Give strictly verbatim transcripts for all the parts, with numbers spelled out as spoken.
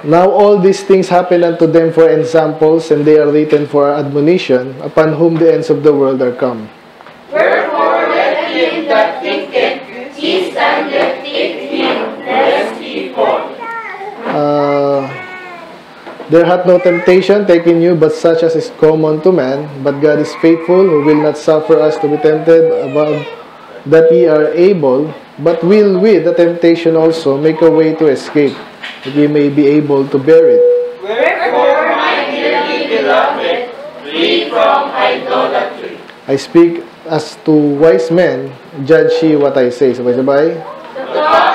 Now all these things happen unto them for examples, and they are written for our admonition, upon whom the ends of the world are come. Wherefore let him that thinketh, he standeth in him, lest he fall. Uh, there hath no temptation taken you, but such as is common to man. But God is faithful, who will not suffer us to be tempted above that ye are able, but will with the temptation also make a way to escape, that ye may be able to bear it. Wherefore, my dearly beloved, flee from idolatry. I speak as to wise men, judge ye what I say. Sabay-sabay.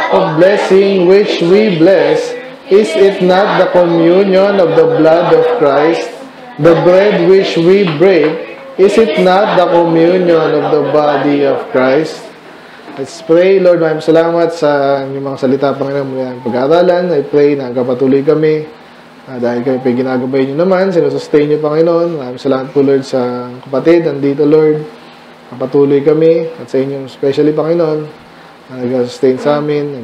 Of blessing which we bless, is it not the communion of the blood of Christ? The bread which we break, is it not the communion of the body of Christ? Let's pray. Lord, maraming salamat sa inyong mga salita, Panginoon, mula ng pag-aaralan. I pray na nagpapatuloy kami uh, dahil kami pinaginagabay niyo naman, sinusustain niyo, Panginoon. Maraming salamat po, Lord, sa kapatid. Andito, Lord, napatuloy kami at sa inyong especially, Panginoon, na nag-sustain sa amin,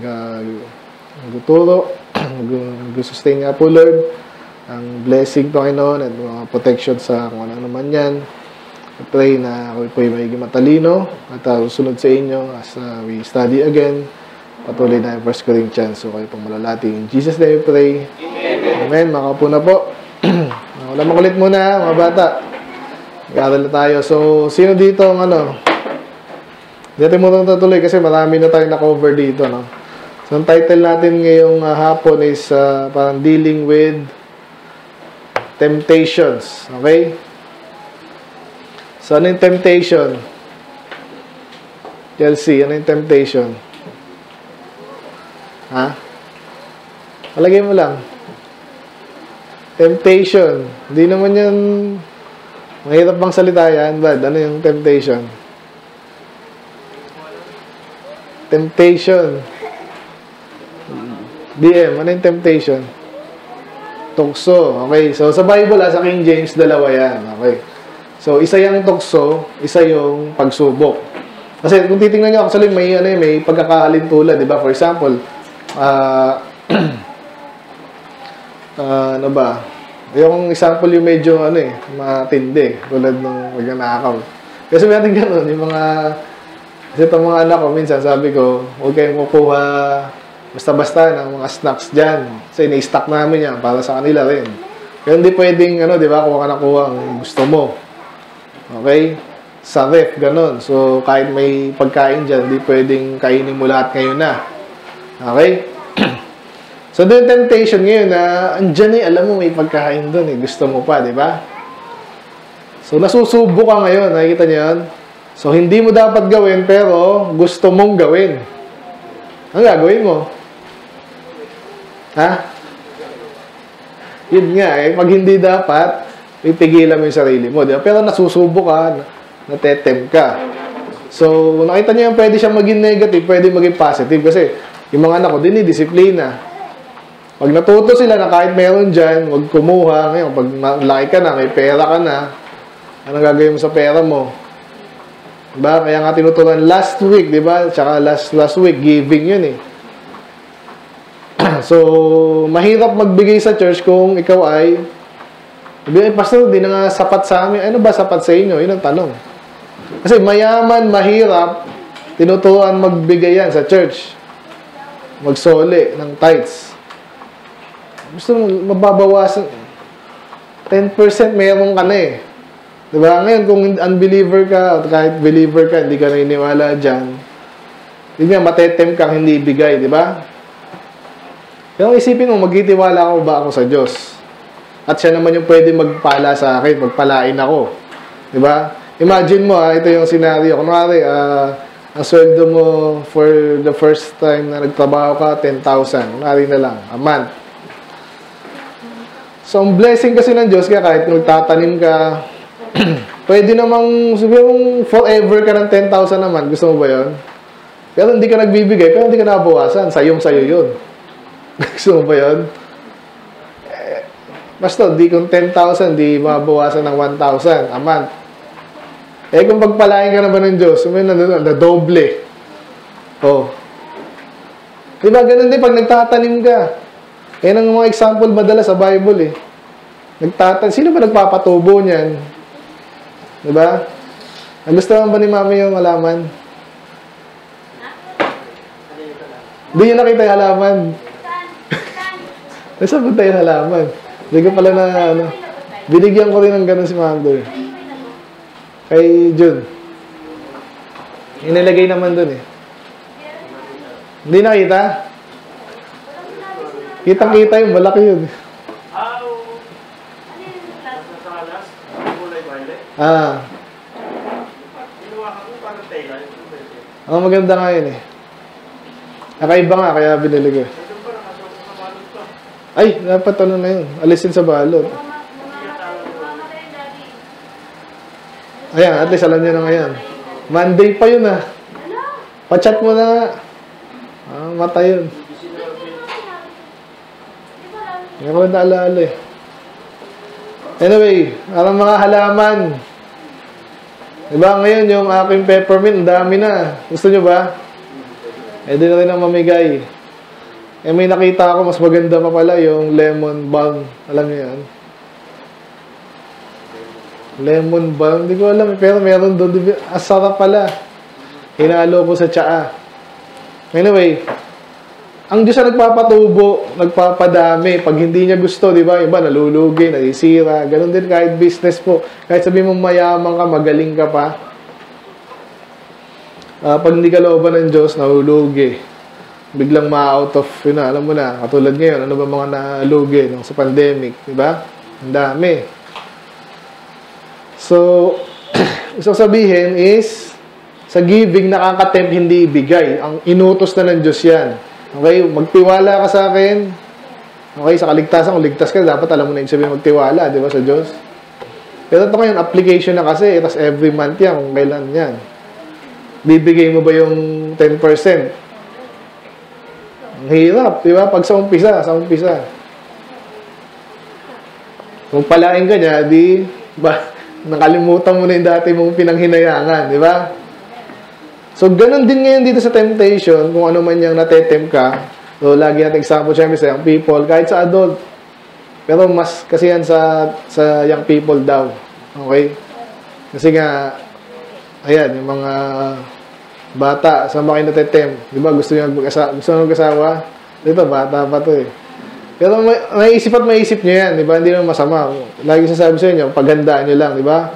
nag-tuturo, nag-sustain nga po, Lord, ang blessing, Panginoon, at mga protection sa kung ano naman yan. I pray na kami po'y magiging matalino at uh, usunod sa inyo as uh, we study again. Patuloy na yung First Corinthians. So kayo pong malalati. In Jesus' name we pray. Amen. Amen. Makapo na po. Wala mang ulit muna, mga bata. Mag-aaral na tayo. So, sino dito ang ano? Dito mo itong tatuloy kasi marami na tayong na-cover dito. No? So, ang title natin ngayong uh, hapon is uh, parang dealing with temptations. Okay? So, ano yung temptation? Chelsea, ano yung temptation? Ha? Palagay mo lang. Temptation. Hindi naman yan, mahirap bang salita yan, Brad? Ano yung temptation? Temptation. D M, ano yung temptation? Tukso. Okay. So, sa Bible, sa King James, dalawa yan. Okay. So, isa yung tukso, isa yung pagsubok. Kasi kung titingnan nyo, actually, may, ano, may pagkakahalintula, di ba? For example, uh, uh, ano ba? Yung example yung medyo, ano eh, matindi, tulad ng pag nanakaw. Kasi may natin ganun, yung mga, kasi itong mga anak ko, minsan sabi ko, huwag kayong kukuha basta-basta ng mga snacks dyan. Kasi na-stack namin yan, para sa kanila rin. Kaya hindi pwedeng, ano, di ba, kuha ka na kuha ang gusto mo. Okay? Sa ref, ganun. So, kahit may pagkain dyan, hindi pwedeng kainin mo lahat ngayon na. Okay? So, doon temptation ngayon na, andyan eh, alam mo, may pagkain doon eh. Gusto mo pa, di ba? So, nasusubo ka ngayon. Nakikita niyo yun? So, hindi mo dapat gawin, pero gusto mong gawin. Ang gagawin mo? Ha? Yun nga eh. Pag hindi dapat, ipigilan mo yung sarili mo, di ba? Pero nasusubo ka, natetempt ka. So, nakita niyo yan, pwede siyang maging negative, pwede maging positive. Kasi, yung mga anak ko, dinidisiplina. Pag natuto sila na kahit meron dyan, huwag kumuha. Ngayon, pag laki ka na, may pera ka na, anong gagawin mo sa pera mo? Diba? Kaya nga tinuturuan last week, di ba? Tsaka last, last week, giving yun eh. So, mahirap magbigay sa church kung ikaw ay sabi, eh, pastor, di na nga sapat sa amin. Ano ba sapat sa inyo? Yun ang tanong. Kasi mayaman, mahirap, tinuturuan magbigay yan sa church. Magsole ng tithes. Gusto mo, mababawasan. ten percent meron ka na eh. Diba? Ngayon, kung unbeliever ka, o kahit believer ka, hindi ka naniniwala dyan, yun nga, matetempt kang hindi ibigay, diba? Pero isipin mo, magtitiwala ako ba ako sa Diyos? At siya naman yung pwede magpala sa akin, magpalain ako. Diba? Imagine mo, ha, ito yung scenario. Kunwari, uh, ang sweldo mo for the first time na nagtrabaho ka, ten thousand. Kunwari na lang, a month. So, ang blessing kasi ng Diyos, kaya kahit nagtatanim ka, pwede namang, sabi mong forever ka ng ten thousand naman. Gusto mo ba yun? Pero hindi ka nagbibigay, pero hindi ka nabawasan. Sayong-sayo yun. Gusto mo ba yun? Basta, di kung ten thousand, di mabawasan ng one thousand a month. Eh, kung pagpalain ka na ba ng Diyos, may nadoble. Oh. Diba, ganun din pag nagtatanim ka. Yan ang mga example madalas sa Bible eh. Nagtatan sino ba nagpapatubo niyan? Diba? Nagustuhan ba ni Mami yung halaman? Hindi niya nakita yung halaman. Nasaan ba tayo halaman? Hindi ko pala na ano. Binigyan ko rin ng ganun si Mami. Kay June. Inilagay naman dun eh. Hindi nakita? Kitang-kita yung malaki yun. Ah. Ang oh, maganda nga yun eh. Nakaiba nga, kaya binili ko. Ay, dapat ano na yun. Alisin sa balot. Ayan, at least alam niyo na ngayon. Monday pa yun ah. Pachat mo na. Ah, mata yun. Hindi ko lang naalala eh. Anyway, ang mga halaman. Diba ngayon yung aking peppermint, dami na. Gusto nyo ba? Eh, di na rin ang mamigay. Eh, may nakita ako, mas maganda pa pala yung lemon balm. Alam nyo yan? Lemon balm, hindi ko alam. Pero meron doon. Asara pala. Hinalo ko sa tsaa. Anyway, ang Diyos na nagpapatubo, nagpapadami. Pag hindi niya gusto, di ba? Iba, nalulugi, nasisira. Ganon din kahit business po. Kahit sabihin mo mayaman ka, magaling ka pa. Uh, pag hindi ka looban ng Diyos, nalulugi. Biglang ma-out of, yun na, alam mo na, katulad ngayon, ano ba mga nalugi nung sa pandemic, di ba? Ang dami. So, gusto sabihin is, sa giving, nakakatempt, hindi ibigay. Ang inutos na ng Diyos yan. Okay, magtiwala ka sa akin. Okay, sa kaligtasan, kung ligtas ka, dapat alam mo na yung sabihin magtiwala, di ba, sa Diyos? Pero ito ngayon, application na kasi, tapos every month yan, kung kailan yan. Bibigay mo ba yung ten percent? Ang hirap, di ba? Pag sa umpisa, sa umpisa. Kung palain ka niya, di ba, nakalimutan mo na yung dati mong pinanghinayangan, di ba? So, ganun din ngayon dito sa temptation, kung ano man yung natetempt ka. So, lagi natin example, syempre, sa young people, kahit sa adult. Pero mas kasi yan sa, sa young people daw. Okay? Kasi nga, ayan, yung mga... Bata, saan ba kayo natetempt? Di ba, gusto nyo mag-asawa? Dito, bata pa to eh. Pero may, naisip at maisip nyo yan, di ba? Hindi naman masama. Lagi sasabi sa inyo, paghandaan nyo lang, di ba?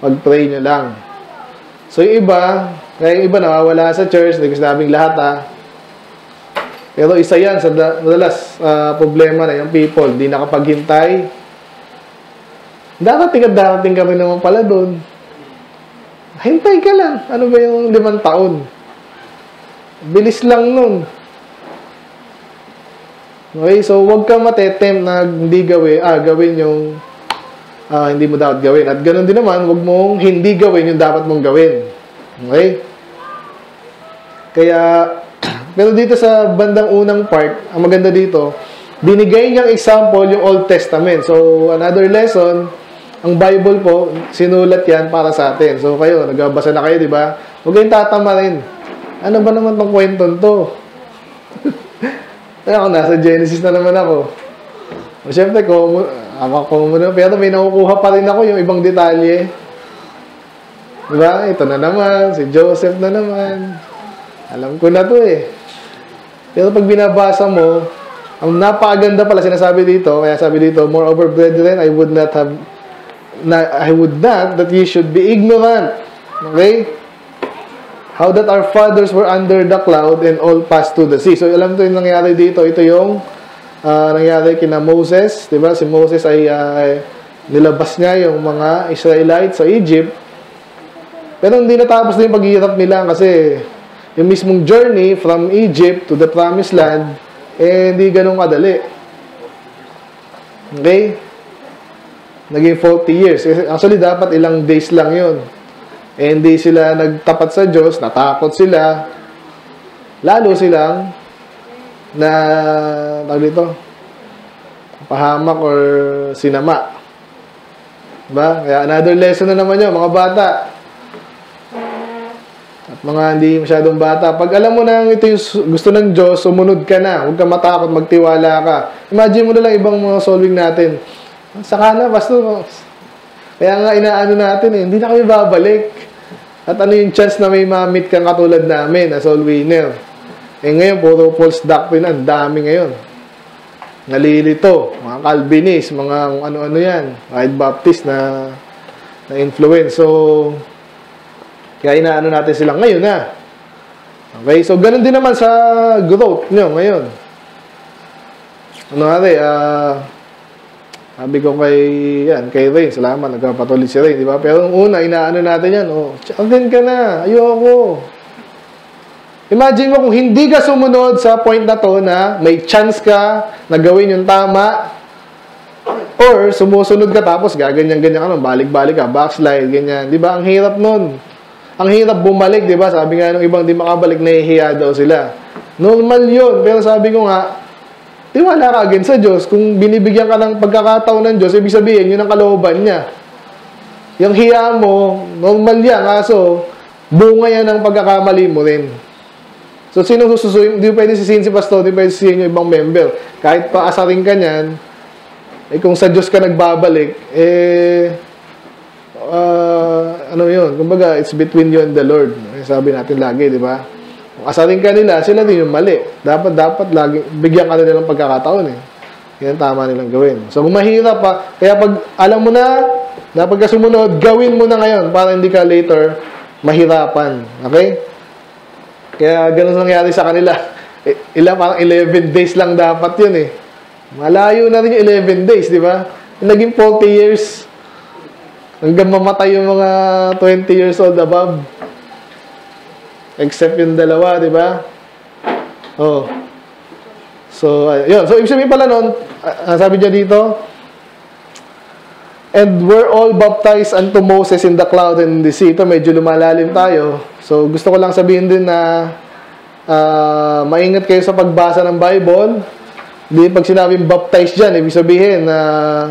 Pag-pray nyo lang. So, yung iba, kaya yung iba nawawala sa church, hindi ko sinabing lahat ah. Pero isa yan sa madalas uh, problema na yung people, di nakapaghintay. Darating at darating ka rin naman pala doon. Hintay ka lang. Ano ba yung limang taon? Bilis lang nun. Okay, so huwag kang matetempt na hindi gawin, ah, gawin yung ah, hindi mo dapat gawin. At ganun din naman, huwag mong hindi gawin yung dapat mong gawin. Okay? Kaya, pero dito sa bandang unang part, ang maganda dito, binigay niyang example yung Old Testament. So, another lesson, ang Bible po, sinulat yan para sa atin. So, kayo, nagbabasa na kayo, di ba? Huwag kayong tatama rin. Ano ba naman itong kwentong to? Ako, nasa Genesis na naman ako. O, syempre, ako, ako, pero may nakukuha pa rin ako yung ibang detalye. Di ba? Ito na naman, si Joseph na naman. Alam ko na to eh. Pero pag binabasa mo, ang napakaganda pala sinasabi dito, kaya sabi dito, moreover, brethren, I would not have na I would not that ye should be ignorant. Okay? How that our fathers were under the cloud and all passed through the sea. So, alam to yung nangyari dito. Ito yung uh, nangyari kina Moses. Diba? Si Moses ay uh, nilabas niya yung mga Israelites sa Egypt. Pero hindi natapos na yung paghihirap nila kasi yung mismong journey from Egypt to the promised land, eh, hindi ganun kadali. Okay? Naging forty years. Actually, dapat ilang days lang yun. Eh, hindi sila nagtapat sa Diyos, natakot sila. Lalo silang na, tawag dito, pahamak or sinama. Diba? Kaya another lesson na naman yun, mga bata. mga hindi masyadong bata, pag alam mo na ito yung gusto ng Diyos, sumunod ka na. Huwag ka matakot, magtiwala ka. Imagine mo na lang ibang mga solving natin. Saka na, basta. Kaya nga inaano natin eh, hindi na kami babalik. At ano yung chance na may ma-meet kang katulad namin as all winner? Eh ngayon, puro false doctrine, ang dami ngayon. Nalilito, mga Calvinist, mga ano-ano yan, kahit Baptist na, na influence. So, kaya inaano natin sila ngayon na. Okay, so ganun din naman sa growth nyo ngayon. Ano nga rin, ah, sabi ko kay, yan, kay Rain, salamat, nagpapatuloy si Rain, di ba? Pero yung una, inaano natin yan, oh, tsakin ka na, ayoko. Imagine mo kung hindi ka sumunod sa point na to na may chance ka na gawin yung tama, or sumusunod ka tapos gaganyan-ganyan ka, balik-balik ka, backslide, ganyan. Di ba? Ang hirap nun. Ang hirap bumalik, di ba? Sabi nga nung ibang di makabalik, nahihiya daw sila. Normal yun. Pero sabi ko nga, tiwala ka again sa Diyos. Kung binibigyan ka ng pagkakataon ng Diyos, ibig sabihin, yun ang kalooban niya. Yung hiya mo, normal yan. Kaso, bunga yan ng pagkakamali mo rin. So, sino sususuin? Di pwede sisihin si pastor, di pwede sisihin yung ibang member. Kahit paasarin ka niyan, eh kung sa Diyos ka nagbabalik, eh... Uh, ano yun, kumbaga it's between you and the Lord, sabi natin lagi, di ba? Kung asarin ka nila, sila din yung mali. Dapat, dapat lagi, bigyan ka nila ng pagkakataon eh. Yan ang tama nilang gawin. So mahirap pa, kaya pag alam mo na na pagkasumunod, gawin mo na ngayon para hindi ka later mahirapan. Okay? Kaya ganun nangyari sa kanila. Ilang, parang eleven days lang dapat yun eh. Malayo na rin yung eleven days, di ba? Naging forty years. Hanggang mamatay yung mga twenty years old above. Except yung dalawa, di ba? Oh. So, ayun. So, ibig sabihin pala nun, sabi niya dito, and we're all baptized unto Moses in the cloud and the sea. Ito, medyo lumalalim tayo. So, gusto ko lang sabihin din na uh, maingat kayo sa pagbasa ng Bible. Hindi, pag sinabing baptized dyan, ibig sabihin na uh,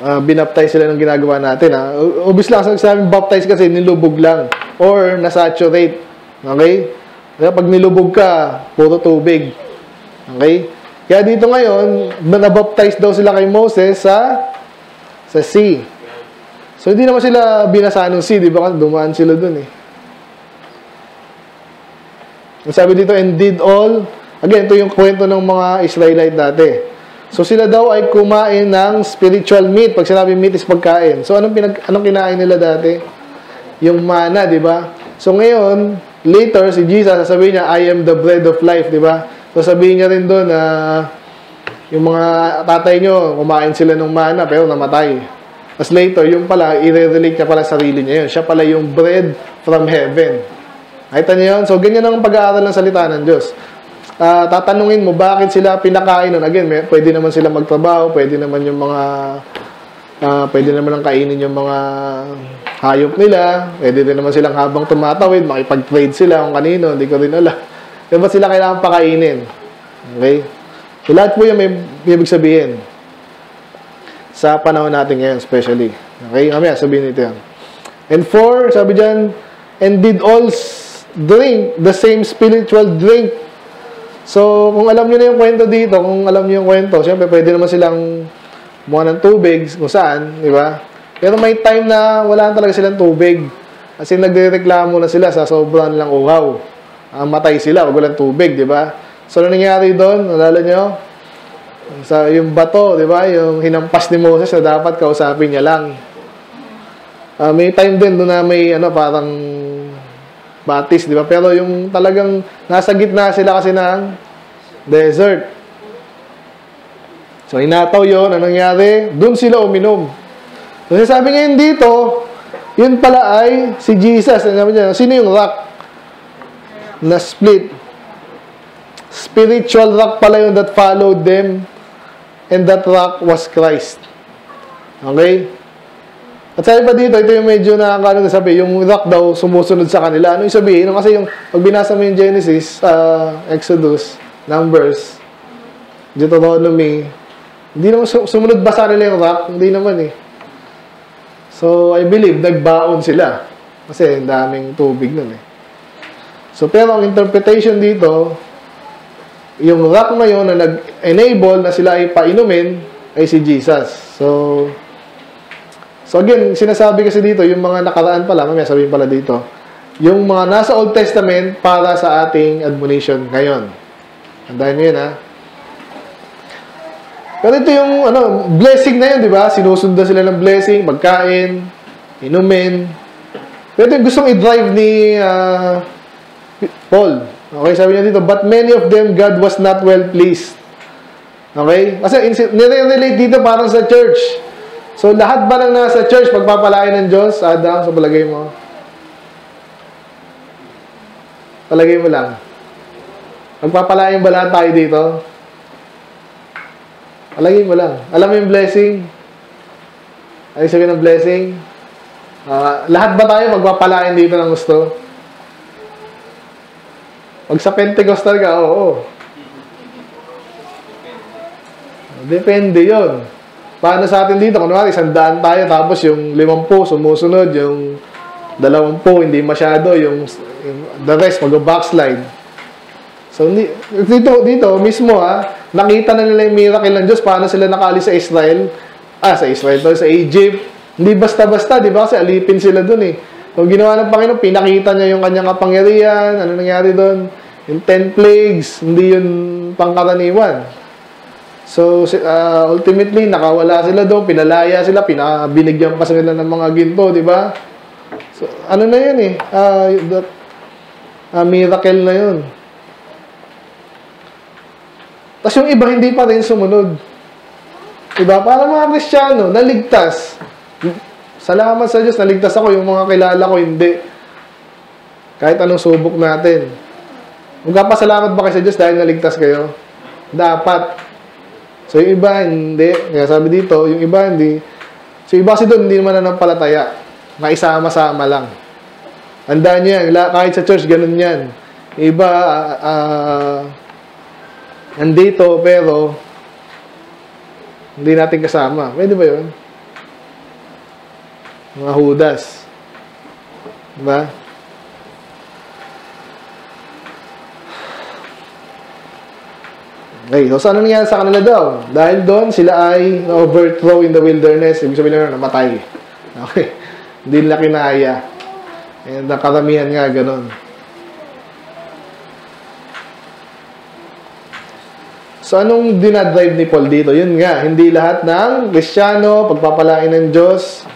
Uh, binaptize sila ng ginagawa natin, ha? Obvious lang sa nagsasabing baptize kasi nilubog lang or nasaturate. Okay? Kaya pag nilubog ka, puro tubig. Okay? Kaya dito ngayon, nabaptize daw sila kay Moses sa sa sea. So, hindi naman sila binasa ng sea, di ba? Kasi dumaan sila dun, eh. Ang sabi dito, and did all, again, ito yung kwento ng mga Israelite dati. So, sila daw ay kumain ng spiritual meat. Pag sinabi meat is pagkain. So, anong, pinag anong kinain nila dati? Yung manna, di ba? So, ngayon, later, si Jesus, sasabihin niya, I am the bread of life, di ba? So, sabihin niya rin doon na uh, yung mga tatay nyo, kumain sila ng manna, pero namatay. Tapos later, yung pala, i-relate niya pala sarili niya yun. Siya pala yung bread from heaven. Nakita niyo yun? So, ganyan ang pag-aaral ng salita ng Diyos. Uh, tatanungin mo bakit sila pinakain nun. Again, may, pwede naman sila magtrabaho, pwede naman yung mga uh, pwede naman ang kainin yung mga hayop nila, pwede din naman silang habang tumatawid makipag-trade sila kung kanino, hindi ko rin alam. Kaya ba sila kailangan pakainin? Okay? So lahat po yung may, may ibig sabihin sa panahon natin ngayon especially. Okay? Mamaya sabihin nito yan. And four, sabi dyan, and did all drink the same spiritual drink. So, kung alam nyo na yung kwento dito, kung alam nyo yung kwento, siyempre, pwede naman silang buwan ng tubig, kung saan, di ba? Pero may time na wala talaga silang tubig. Kasi nagre-reklamo na sila sa sobrang lang uhaw. Ah, matay sila, wag walang tubig, di ba? So, ano nangyari doon? Alala nyo? Sa, yung bato, di ba? Yung hinampas ni Moses na dapat kausapin niya lang. Ah, may time din doon na may, ano, parang... batis, di ba? Pero yung talagang nasa gitna sila kasi ng desert. So, inataw yun. Anong nangyari? Doon sila uminom. So, sabi ngayon dito, yun pala ay si Jesus. Sino yung rock? Na split. Spiritual rock pala yun that followed them, and that rock was Christ. Okay? At sabi pa dito, ito yung medyo nakakano na sabi, yung rock daw sumusunod sa kanila. Ano yung sabihin? Kasi yung, pag binasa mo yung Genesis, uh, Exodus, Numbers, Deuteronomy, hindi naman sumunod ba sa kanila yung rock? Hindi naman eh. So, I believe, nagbaon sila. Kasi ang daming tubig nun eh. So, pero ang interpretation dito, yung rock na yun na nag-enable na sila ay painumin, ay si Jesus. So, so again, sinasabi kasi dito, yung mga nakaraan pala, mamaya sabihin pala dito, yung mga nasa Old Testament para sa ating admonition ngayon. Andahin nyo yun ha. Pero ito yung ano, blessing na yun, di ba? Sinusundan sila ng blessing, magkain, inumin. Pero yung gustong i-drive ni uh, Paul. Okay, sabi niya dito, but many of them God was not well pleased. Okay? Kasi nire-relate dito parang sa church. So, lahat ba lang nasa church, pagpapalain ng Diyos, Adam, so palagay mo? Palagay mo lang. Pagpapalain ba lahat tayo dito? Palagay mo lang. Alam mo yung blessing? Ay, sabi ng blessing? Uh, lahat ba tayo magpapalain dito ng gusto? Pag sa Pentecostal ka, oo. Depende yun. Paano sa atin dito? Kunwari, sandaan tayo, tapos yung limampu sumusunod, yung dalawampu hindi masyado, yung, yung the rest mag-backslide. So, dito, dito mismo ha, nakita na nila yung miracle ng Diyos, paano sila nakaalis sa Israel, ah, sa Israel, sa Egypt. Hindi basta-basta, di ba? Kasi alipin sila dun eh. Kung ginawa ng Panginoon, pinakita niya yung kanyang kapangyarihan, ano nangyari dun? Yung ten plagues, hindi yun pangkaraniwan. So, uh, ultimately, nakawala sila dun, pinalaya sila, binigyan pa sila ng mga ginto, di ba? So, ano na yun eh? Uh, that, uh, miracle na yun. Tapos yung iba, hindi pa rin sumunod. Diba? Para mga Kristyano, naligtas. Salamat sa Diyos, naligtas ako. Yung mga kilala ko, hindi. Kahit anong subok natin. Magpapasalamat ba kayo sa Diyos dahil naligtas kayo? Dapat. So yung iba, hindi. Kaya sabi dito, yung iba, hindi. So iba kasi doon, hindi naman na nanampalataya. Naisama-sama lang. Andaan nyo yan. Kahit sa church, ganun yan. Iba, uh, nandito, pero hindi natin kasama. Pwede ba yun? Mga Judas. Diba? Okay, so saan nangyari sa kanila daw? Dahil doon, sila ay overthrow in the wilderness. Ibig sabihin na namatay. Okay. Hindi nila kinaya. And ang karamihan nga, ganun. So, anong dinadrive ni Paul dito? Yun nga, hindi lahat ng Kristyano, pagpapalain ng Diyos.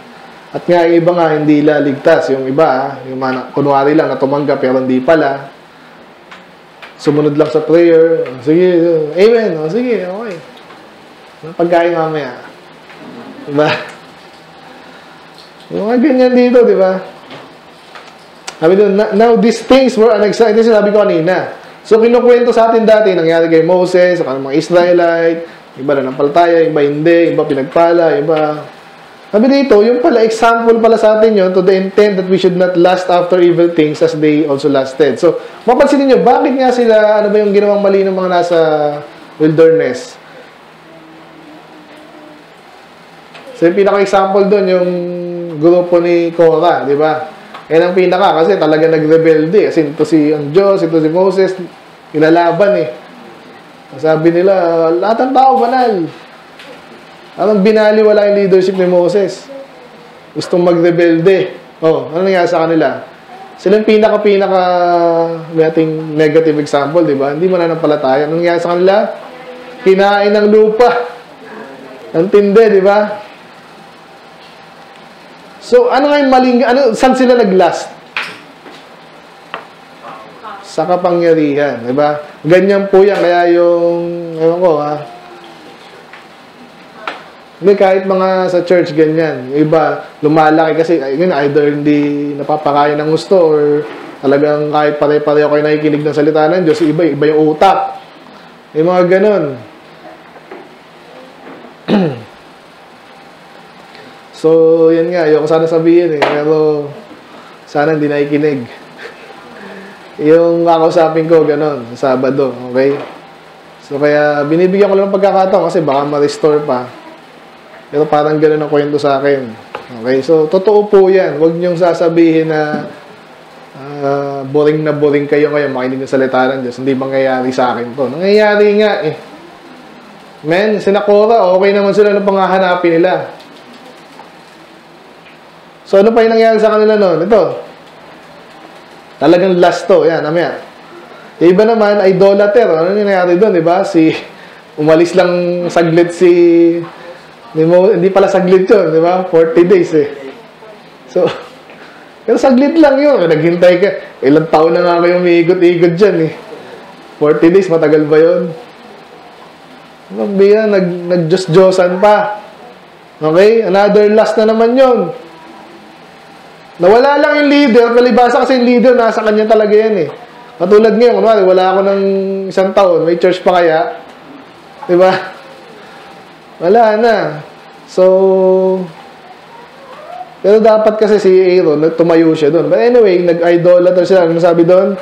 At nga, yung iba nga, hindi laligtas. Yung iba, yung mga, kunwari lang, na tumanggap, pero hindi pala. Sumunod lang sa prayer. Sige, amen. O, sige, okay. Pagkain mamaya. Diba? Yung mga ganyan dito, diba? Sabi doon, now these things were unexciting. Ito sinabi ko kanina. So, kinukwento sa atin dati, nangyari kay Moses, sa mga Israelite, iba na nampalataya, iba hindi, iba pinagpala, iba... Sabi dito, yung pala, example pala sa atin yun, to the intent that we should not lust after evil things as they also lusted. So, mapansin niyo bakit nga sila, ano ba yung ginawang mali ng mga nasa wilderness? So, yung pinaka-example doon, yung grupo ni Korah, di ba? Yan ang pinaka, kasi talaga nagrebelde. Kasi ito si ang Diyos, ito si Moses, ilalaban eh. Sabi nila, lahat ang tao, banal. Anong binaliwala yung leadership ni Moses? Gustong magrebelde. Oh, ano nangyari sa kanila? Sila yung pinaka-pinaka nating negative example, di ba? Hindi mananampalataya. Anong nangyari sa kanila? Kinain ng lupa. Ang tindi, di ba? So, ano nga yung maling... Ano, saan sila naglast? Sa kapangyarihan, di ba? Ganyan po yan. Kaya yung... Ewan ko, ha? Hindi, kahit mga sa church, ganyan. Yung iba, lumalaki kasi, yun, either hindi napapakaya ng gusto or talagang kahit pare-pareho kayo nakikinig ng salita ng Diyos, iba, iba yung utak. Yung mga ganun. So, yan nga, yung sana sabihin eh, pero sana hindi nakikinig. Yung kakausapin ko, ganun, Sabado, okay? So, kaya binibigyan ko lang ng pagkakataon kasi baka ma-restore pa. Pero parang gano'n ang kwento sa akin. Okay, so totoo po yan. Huwag niyong sasabihin na uh, boring na boring kayo ngayon, makinig ng salita ng Diyos. Hindi mangyayari sa akin to. Nangyayari nga eh. Men, sinakura, okay naman sila ng pangahanapin nila. So ano pa yung nangyayari sa kanila noon? Ito. Talagang last to. Yan, amyan. Iba naman, idolater. Ano yung nangyayari doon, di ba? Si, umalis lang saglit si... Hindi, mo, hindi pala saglit yun, di ba? forty days eh. So, pero saglit lang yun. Naghintay ka. Ilang taon na nga kayo umiigot-igot dyan eh. forty days, matagal ba yun? Magbiya, nag-Diyos-Diyosan pa. Okay? Another last na naman yun. Nawala lang yung leader. Palibasa kasi yung leader, nasa kanya talaga yan eh. Katulad ngayon, kunwari, wala ako ng isang taon. May church pa kaya? Di ba? Wala na. So, pero dapat kasi si Aaron, tumayo siya doon. But anyway, nag-idolater sila. Ano sabi doon?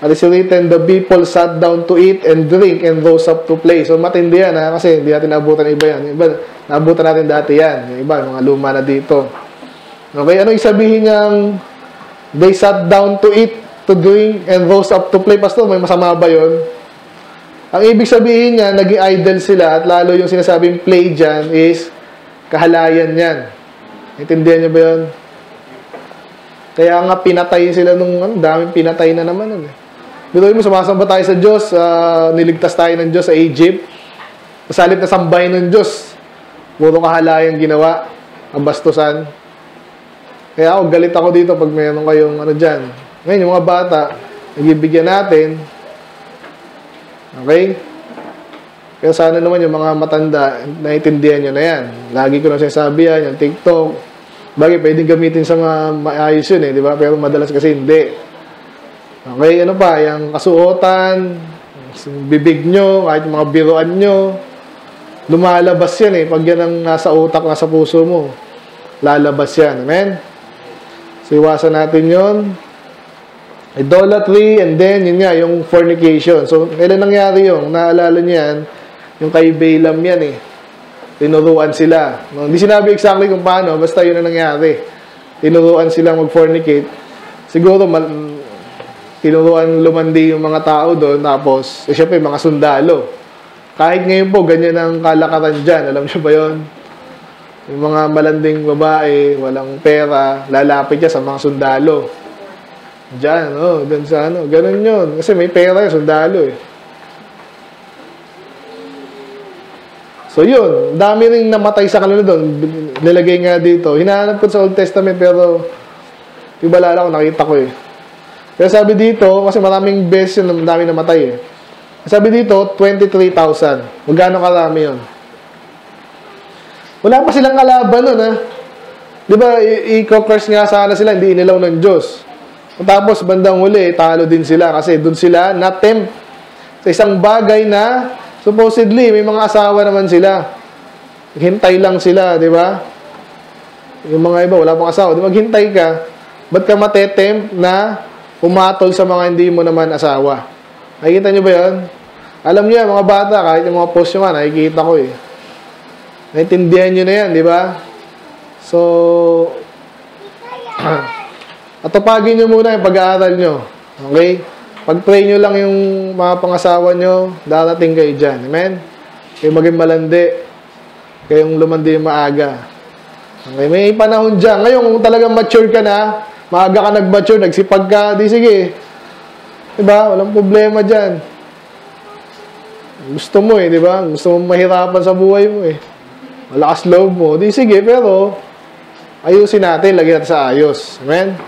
At it's written, the people sat down to eat and drink and rose up to play. So, matindi yan ha? Kasi hindi natin naabutan iba yan. Yung iba, naabutan natin dati yan. Yung iba, mga luma na dito. Okay, ano isabihin niyang they sat down to eat, to drink, and rose up to play. Pastor, may masama ba yun? Ang ibig sabihin niya, naging idol sila at lalo yung sinasabing play dyan is kahalayan yan. Intindihan niyo ba yun? Kaya nga pinatay sila nung, ang daming pinatay na naman. Ano. Biruin mo, sumasamba tayo sa Diyos, uh, niligtas tayo ng Diyos sa Egypt, masalit na sambay ng Diyos, puro kahalayan ginawa, ang bastusan. Kaya ako, galit ako dito pag mayroon kayong ano dyan. Ngayon, yung mga bata, nagibigyan natin. Okay? Kaya sana naman yung mga matanda, naiintindihan nyo na yan. Lagi ko na sinasabi yan, yung TikTok. Bagay, pwedeng gamitin sa mga maayos yun eh, di ba? Pero madalas kasi hindi. Okay, ano pa? Yung kasuotan, yung bibig nyo, kahit mga biroan nyo. Lumalabas yan eh. Pag yan ang nasa utak, nasa puso mo, lalabas yan. Amen? So, iwasan natin yun. Idolatry, and then, yun nga, yung fornication. So, kailan nangyari yung, naalala nyo yan, yung kay Balaam yan eh. Tinuruan sila. No, hindi sinabi exactly kung paano, basta yun ang nangyari. Tinuruan silang mag-fornicate. Siguro, tinuruan lumandi yung mga tao doon, tapos, eh, syempre, mga sundalo. Kahit ngayon po, ganyan ang kalakaran dyan. Alam nyo ba yun? Yung mga malanding babae, walang pera, lalapit niya sa mga sundalo. Diyan, oh, dun sa ano. Ganun yun. Kasi may pera yung sundalo eh. So yun, dami rin namatay sa kanila doon. Nilagay nga dito. Hinahanap ko sa Old Testament pero ibalala ko, nakita ko eh. Pero sabi dito, kasi maraming beses yun, dami namatay eh. Sabi dito, twenty-three thousand. Magkano karami yun? Wala pa silang kalaban nun ha. Diba, i-curse nga sana sila, hindi inilaw ng Diyos. Tapos, bandang huli, talo din sila kasi doon sila na-tempt sa isang bagay na supposedly, may mga asawa naman sila. Hintay lang sila, di ba? Yung mga iba, wala pang asawa. Di maghintay ka, ba't ka matetempt na umatol sa mga hindi mo naman asawa? Nakikita nyo ba yun? Alam nyo yan, mga bata, kahit yung mga post nyo nga, nakikita ko eh. Naintindihan nyo na yan, di ba? So... at tapagin nyo muna yung pag-aaral nyo. Okay? Pag-pray nyo lang yung mga pangasawa nyo, darating kayo dyan. Amen? Kayo maging malandi. Kayong lumandi yung maaga. Okay? May panahon dyan. Ngayon, kung talagang mature ka na, maaga ka nag-mature, nagsipag ka, di sige. Diba? Walang problema dyan. Gusto mo eh, diba? Gusto mo mahirapan sa buhay mo eh. Malakas loob mo. Di sige, pero ayusin natin, lagyan natin sa ayos. Amen?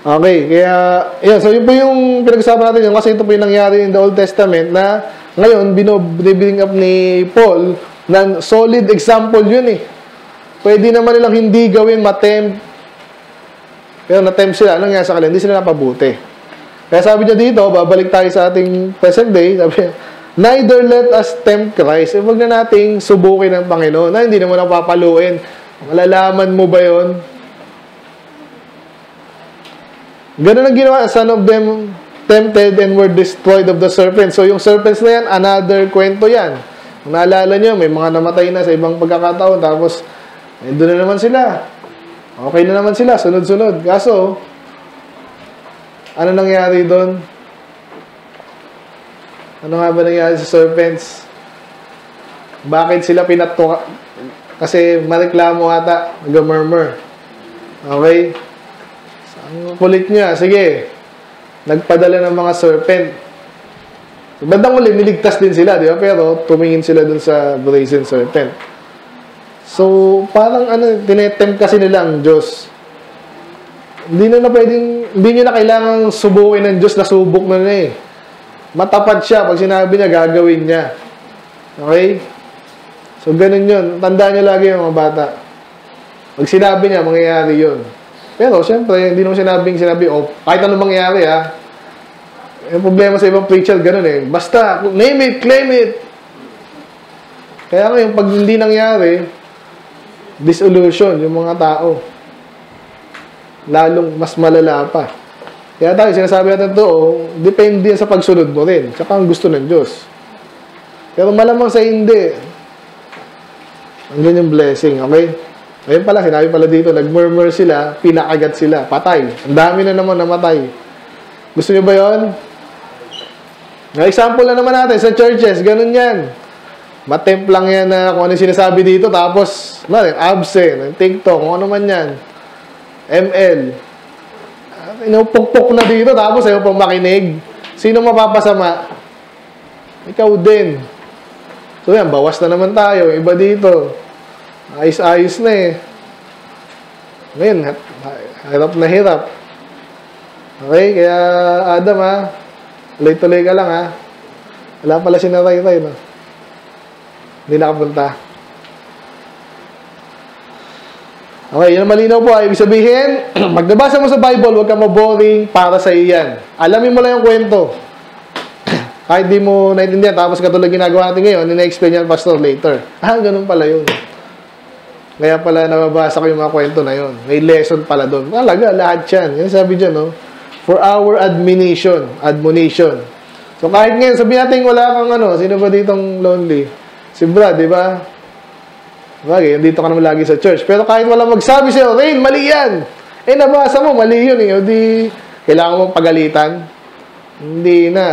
Okay, kaya, yeah, so yun po yung pinag-usapan natin yun, kasi ito po yung nangyari in the Old Testament na ngayon, binibring up ni Paul na solid example yun eh. Pwede naman nilang hindi gawin, matempt. Pero natempt sila, anong nga sa kanila, hindi sila napabuti. Kaya sabi niya dito, babalik tayo sa ating present day, sabi niya, neither let us tempt Christ. E, huwag na nating subukin ang Panginoon na hindi naman napapaluin. Malalaman mo ba yun? Ganun ang ginawa, son of them tempted and were destroyed of the serpent. So, yung serpents na yan, another kwento yan. Kung naalala nyo, may mga namatay na sa ibang pagkakataon, tapos eh, doon na naman sila. Okay na naman sila, sunod-sunod. Kaso, ano nangyari doon? Ano nga ba nangyari sa serpents? Bakit sila pinatuka? Kasi mareklamo ata, nag-murmur. Okay? Ang kulit niya, sige. Nagpadala ng mga serpent. So, bandang uli, niligtas din sila, di ba? Pero tumingin sila dun sa brazen serpent. So, parang ano, tinetempt kasi nila ang Diyos. Hindi na na pwedeng, hindi nyo na kailangan subukin ng Diyos, nasubok na na eh. Matapat siya. Pag sinabi niya, gagawin niya. Okay? So, ganun yun. Tandaan niya lagi yung mga bata. Pag sinabi niya, mangyayari yun. Pero, siyempre, hindi naman sinabing sinabi, oh, kahit anong mangyayari, ha? Yung problema sa ibang preacher, ganun eh. Basta, name it, claim it. Kaya ngayon, pag hindi nangyari, disillusion yung mga tao. Lalong mas malala pa. Kaya tayo, sinasabi natin ito, oh, depende yan sa pagsunod mo rin. Tsaka ang gusto ng Diyos. Pero malamang sa hindi, ang ganyang blessing, okay? Ayun pala, sinabi pala dito, nag-murmur sila, pinakagat sila, patay. Ang dami na naman namatay. Gusto nyo ba yun? Example na naman natin sa churches, ganun yan. Matemp lang yan na kung ano yung sinasabi dito, tapos, natin, absent, TikTok, kung ano man yan. M L. Inupukpok na dito, tapos ayaw pang makinig. Sino mapapasama? Ikaw din. So yan, bawas na naman tayo. Iba dito. Ayos-ayos na eh. Ngayon, hirap na hirap. Okay, kaya Adam ha, tuloy-tuloy ka lang ha. Wala pala si Naray-Ray, no? Hindi nakapunta. Okay, yun ang malinaw po. Ibig sabihin, magbabasa mo sa Bible, huwag ka maboring, para sa iyan. Alamin mo lang yung kwento. Kahit di mo naiintindihan, tapos katulad ginagawa natin ngayon, nina-explain yan, Pastor, later. Ah, ganun pala yun. Kaya pala nababasa ko yung mga kwento na yun. May lesson pala doon. Talaga, lahat yan. Yan sabi dyan, no? For our admonition. Admonition. So, kahit ngayon, sabihin natin, wala kang ano, sino ba ditong lonely? Si Brad, di ba? Bagay, dito ka naman lagi sa church. Pero kahit walang magsabi sa'yo, Rain, mali yan. Eh, nabasa mo, mali yun. Eh. O di, kailangan mong pagalitan. Hindi na.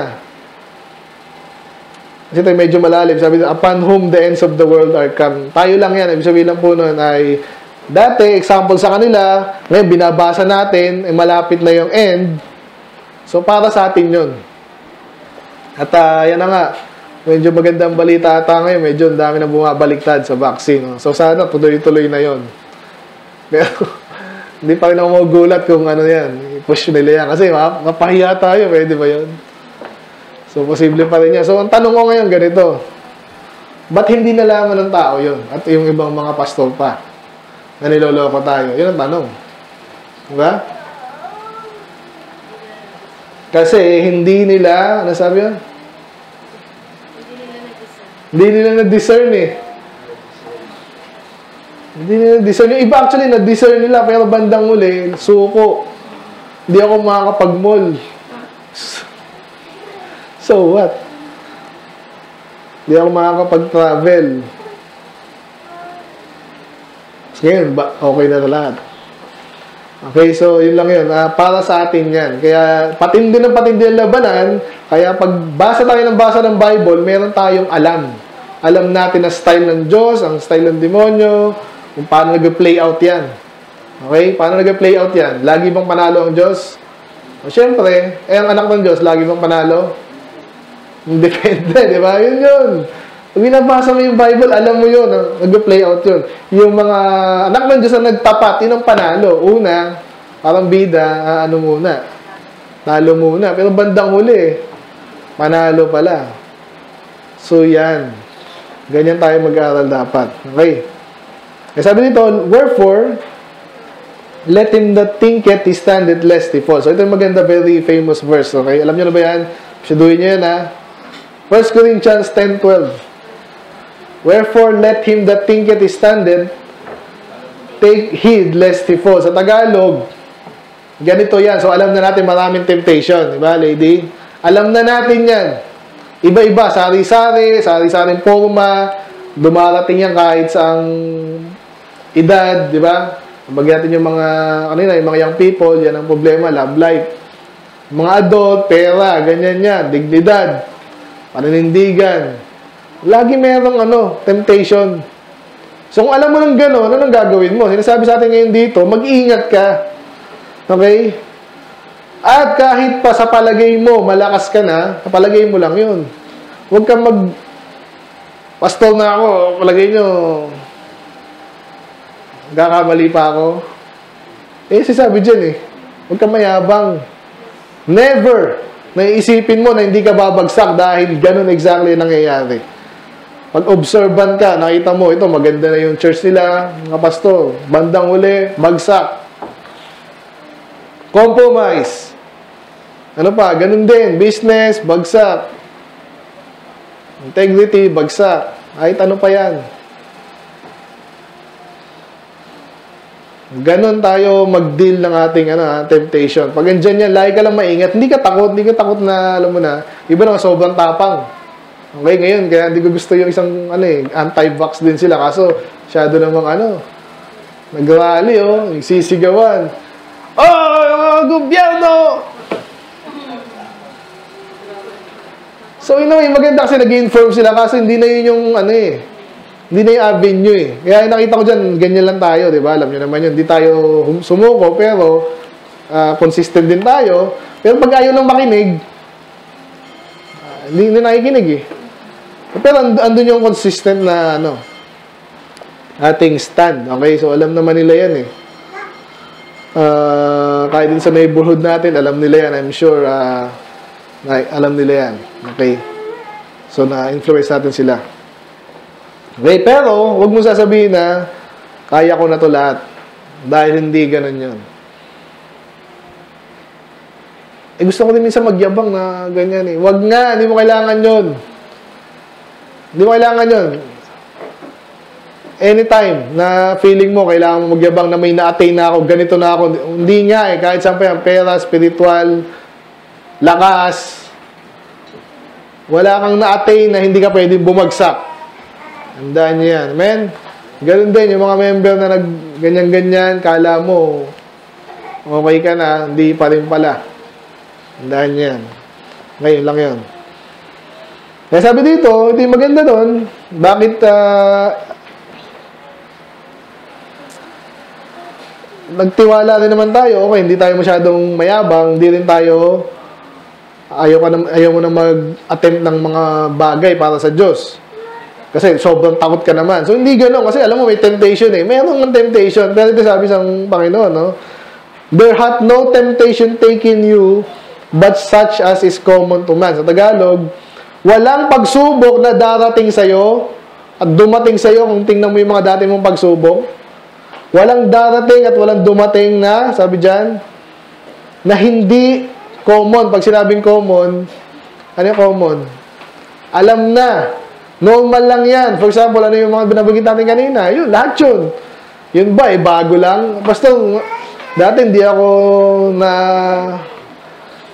Kasi tayo medyo malalim. Sabi, upon whom the ends of the world are come. Tayo lang yan. Ibig sabihin lang po nun ay, dati, example sa kanila, ngayon, binabasa natin, eh, malapit na yung end. So, para sa atin yun. At, uh, yan na nga. Medyo magandang balita ata ngayon. Medyo ang dami na bumabaliktad sa vaccine. So, sana tuloy-tuloy na yon. Pero, hindi pa rin ako magulat kung ano yan. I-push nila yan. Kasi, mapahiya tayo. Pwede ba yun? So, posible pa rin yan. So, ang tanong ko ngayon, ganito. Ba't hindi nalaman ng tao yon? At yung ibang mga pastor pa na niloloko tayo? Yun ang tanong. Diba? Kasi, hindi nila, ano sabi yun? Hindi nila na-discern eh. Hindi nila na-discern. Yung iba actually, na-discern nila. Pero bandang uli, suko. Hindi ako makakapag-mall. So what? Hindi ako makakapag-travel. So ngayon, okay na na lahat. Okay, so yun lang yun. Uh, para sa atin yan. Kaya patindi ng patindi ang labanan. Kaya pagbasa tayo ng basa ng Bible, meron tayong alam. Alam natin ang style ng Diyos, ang style ng demonyo, kung paano nag-play out yan. Okay? Paano nag-play out yan? Lagi bang panalo ang Diyos? O syempre, eh ang anak ng Diyos, lagi bang panalo? Depende, di ba? Yun yun. Pag binabasa mo yung Bible, alam mo yun, nag-play out yun. Yung mga anak ng Diyos na nagtapat, yun ang panalo. Una, parang bida, ah, ano muna, talo muna. Pero bandang huli, panalo pala. So yan. Ganyan tayo mag-aaral dapat. Okay. E sabi nito, wherefore, let him that thinketh he standeth lest he fall. So ito yung maganda, very famous verse. Okay. Alam nyo na ba yan? Pasuduhin nyo yan ha. First Corinthians ten twelve. Wherefore, let him that thinketh he standeth take heed lest he fall. Sa Tagalog, ganito yan. So, alam na natin maraming temptation. Diba, lady? Alam na natin yan. Iba-iba, sari-sari, sari-saring forma, dumarating yan kahit sa ang edad, di ba? Bagay natin yung mga, ano yun, yung mga young people, yan ang problema, love life. Mga adult, pera, ganyan yan, dignidad, paninindigan. Lagi merong, ano, temptation. So, kung alam mo ng gano'n, ano nang gagawin mo? Sinasabi sa atin ngayon dito, mag-ingat ka. Okay? At kahit pa sa palagay mo, malakas ka na, sa palagay mo lang yun. Huwag kang mag, pastor na ako, palagay nyo, gakamali pa ako. Eh, sasabi dyan eh, huwag kang mayabang. Never naiisipin mo na hindi ka babagsak dahil ganun exactly nangyayari. Pag-observant ka, nakita mo, ito, maganda na yung church nila, mga pastor, bandang uli, bagsak. Compromise. Ano pa? Ganun din. Business, bagsak. Integrity, bagsak. Kahit ano pa yan. Ganun tayo mag-deal ng ating ano, temptation. Pag andyan yan, lagi ka lang maingat. Hindi ka takot. Hindi ka takot na, alam mo na, iba na sobrang tapang. Okay, ngayon. Kaya hindi ko gusto yung isang ano, eh, anti-vax din sila. Kaso, syado namang ano, nag-rally, oh, nagsisigawan. Oh, gobyerno! So, yun know, naman, maganda kasi nag-inform sila kasi hindi na yun yung, ano eh, hindi na yung avenue eh. Kaya nakita ko dyan, ganyan lang tayo, di ba? Alam nyo naman yun, hindi tayo sumuko, pero uh, consistent din tayo. Pero pag ayaw lang makinig, uh, hindi na nakikinig eh. Pero and, andun yung consistent na, ano, ating stand. Okay, so alam naman nila yan eh. Uh, kahit din sa neighborhood natin, alam nila yan, I'm sure, uh, alam nila yan. Okay? So, na-influence natin sila. Okay, pero, huwag mo sasabihin na, kaya ko na to lahat. Dahil hindi ganun yun. Eh, gusto ko din minsan magyabang na ganyan eh. Huwag nga, hindi mo kailangan yun. Hindi mo kailangan yun. Anytime na feeling mo, kailangan mo magyabang na may na-attain na ako, ganito na ako. Hindi nga eh, kahit saan pa yan, pera, spiritual, lakas. Wala kang na-attain na hindi ka pwedeng bumagsak. Andaan niya yan. Amen? Ganun din, yung mga member na nag ganyan-ganyan, kala mo, okay ka na, hindi pa rin pala. Andaan niya yan. Ngayon lang yun. Kaya sabi dito, hindi maganda doon. Bakit, ah, uh, nagtiwala rin naman tayo, okay, hindi tayo masyadong mayabang, hindi rin tayo ayaw, ka na, ayaw mo na mag-attempt ng mga bagay para sa Diyos. Kasi sobrang takot ka naman. So, hindi gano'n. Kasi alam mo, may temptation eh. Meron ng temptation. Pero ito sabi sa Panginoon, no? There hath no temptation taken you but such as is common to man. Sa Tagalog, walang pagsubok na darating sa'yo at dumating sa'yo kung tingnan mo yung mga dati mong pagsubok. Walang darating at walang dumating na, sabi dyan, na hindi common. Pag sinabing common, ano yung common? Alam na. Normal lang yan. For example, ano yung mga binabagit natin kanina? Yun, lahat yun. Yun ba, eh, bago lang. Basta, dati hindi ako na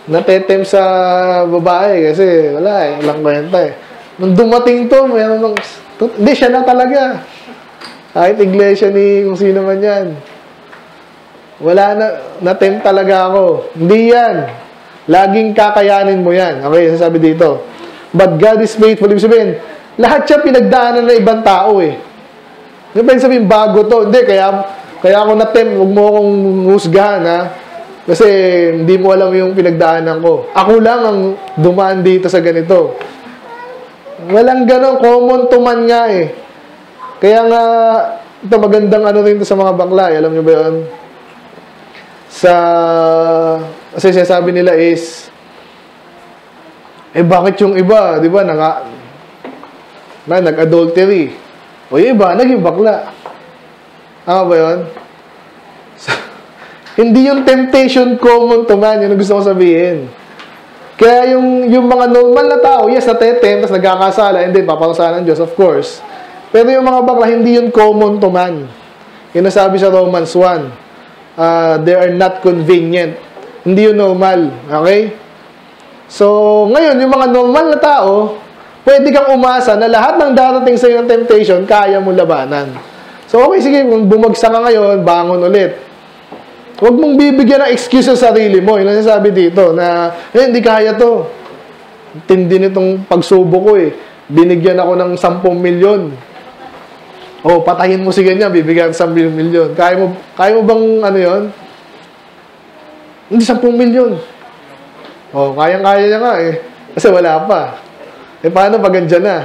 natetem sa babae kasi wala eh, walang kwenta eh. Nung dumating to, mayroon nung, hindi, siya na talaga. Kahit iglesia ni kung sino man yan. Wala na, na-tempt talaga ako. Hindi yan. Laging kakayanin mo yan. Okay, sabi dito. But God is faithful. Ibig sabihin, lahat siya pinagdaanan ng ibang tao eh. Hindi pa yung sabihin, bago to. Hindi, kaya, kaya ako na-tempt. Huwag mo akong husgahan ha. Kasi hindi mo alam yung pinagdaanan ko. Ako lang ang dumaan dito sa ganito. Walang ganon. Common to man nga eh. Kaya nga, ito magandang ano rin ito sa mga bakla. Alam nyo ba yun? Sa, kasi sinasabi nila is, eh bakit yung iba, di ba, naka, na, nag-adultery. O yung iba, naging bakla. Ano ba yun? So, hindi yung temptation common to man, yun ang gusto ko sabihin. Kaya yung, yung mga normal na tao, yes, natetempt, tapos nagkakasala, and then paparusahan ng Diyos, of course. Pero yung mga bakla, hindi yun common to man. Yun ang sabi sa Romans one. Uh, they are not convenient. Hindi yun normal. Okay? So, ngayon, yung mga normal na tao, pwede kang umasa na lahat ng darating sa'yo ng temptation, kaya mo labanan. So, okay, sige, kung bumagsak ka ngayon, bangon ulit. Huwag mong bibigyan ng excuse sa sarili mo. Yun ang sabi dito, na, eh, hindi kaya to. Tindi nitong pagsubok ko eh. Binigyan ako ng sampung milyon. O, patayin mo si ganyan, bibigyan ng sampung milyon. Kaya mo, kaya mo bang, ano yun? Hindi, sampung milyon. Oh, kayang-kaya niya nga eh. Kasi wala pa. Eh, paano pag andyan na?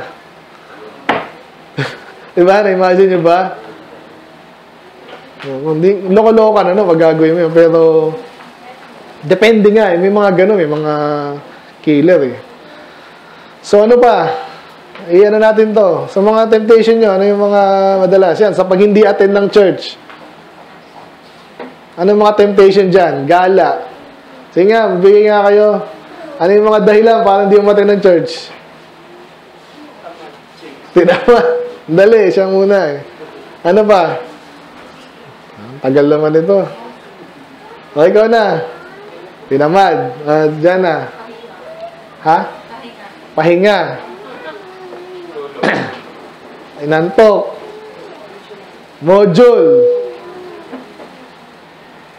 Diba? Na-imagine niyo ba? Loko-loko na, no? Pag gagawin mo yun. Pero, depende nga eh. May mga gano'n, may mga killer eh. So, ano pa? Iyan na natin to. Sa mga temptation nyo, ano yung mga madalas? Yan, sa pag hindi attend ng church. Ano yung mga temptation dyan? Gala. Sige nga, bigay nga kayo. Ano yung mga dahilan para hindi umating ng church? Tinama. Dali, siya muna eh. Ano pa? Tagal naman ito. O, ikaw na. Tinamad. Uh, Diyan na. Ha? Pahinga. Inantok. Module.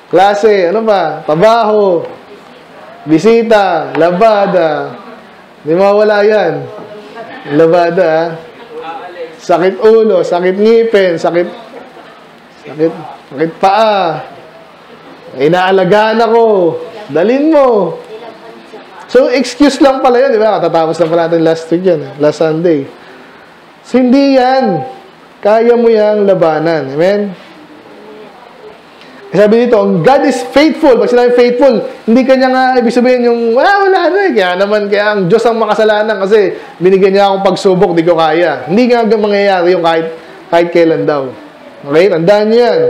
Klase. Ano pa? Trabaho. Bisita, labada. Hindi mawala yan. Labada. Sakit ulo, sakit ngipin, sakit sakit, sakit paa. Inaalagaan ako. Dalin mo. So, excuse lang pala yun, di ba? Katatapos lang pala natin last week yan, last Sunday. So, hindi yan. Kaya mo yang labanan. Amen? Sabi dito, God is faithful. Pag sinabi faithful, hindi kanya nga ibig sabihin yung, ah, wala na eh. Kaya naman, kaya ang Diyos ang makasalanan kasi binigyan niya akong pagsubok, di ko kaya. Hindi nga mangyayari yung kahit, kahit kailan daw. Okay? Tandaan niyo yan.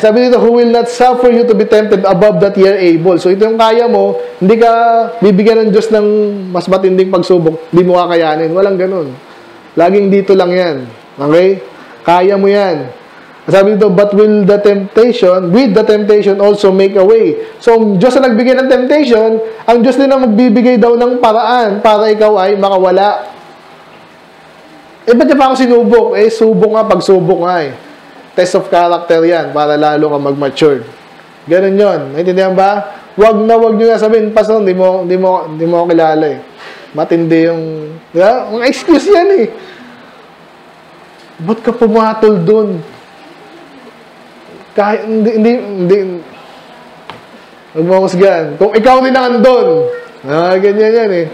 Sabi dito, who will not suffer you to be tempted above that you are able. So ito yung kaya mo, hindi ka bibigyan ng Diyos ng mas matinding pagsubok, hindi mo kakayanin. Walang ganun. Laging dito lang yan. Okay? Kaya mo yan. Sabi dito, but will the temptation, with the temptation also make a way. So, ang Diyos na nagbigay ng temptation, ang Diyos din na magbibigay daw ng paraan para ikaw ay makawala. Eh, ba't niya pa ako sinubok? Eh, subok nga, pagsubok nga eh. Test of character yan, para lalo ka mag-mature. Ganun yun. Naintindihan ba? Huwag na huwag nyo nga sabihin, Pastor, hindi mo, hindi mo, hindi mo kilala eh. Matindi yung, yeah? Mga excuse yan eh. Ba't ka pumatol dun? Kahit, hindi, hindi, hindi, huwag mo kusgan. Kung ikaw din ang andun, ah, ganyan yan eh.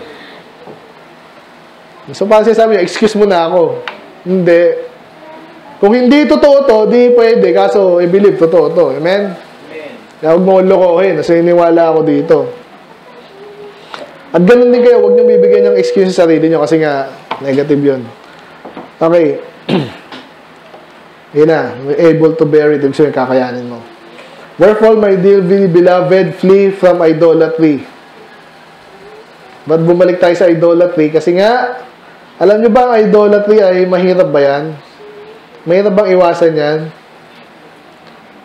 So, parang sinasabi niya, excuse mo na ako. Hindi. Kung hindi totoo to, di pwede. Kaso, i-believe, totoo to. Amen? Amen. Kaya huwag mo lokohin. Kasi iniwala ako dito. At ganun din kayo, huwag niyo bibigyan ng excuse sa sarili niyo kasi nga, negative yun. Okay. Yun na, able to bear it. Ibig sabihin, kakayanin mo. Wherefore, my dear beloved, flee from idolatry. Ba't bumalik tayo sa idolatry? Kasi nga, alam nyo ba ang idolatry ay mahirap ba yan? Mahirap bang iwasan yan?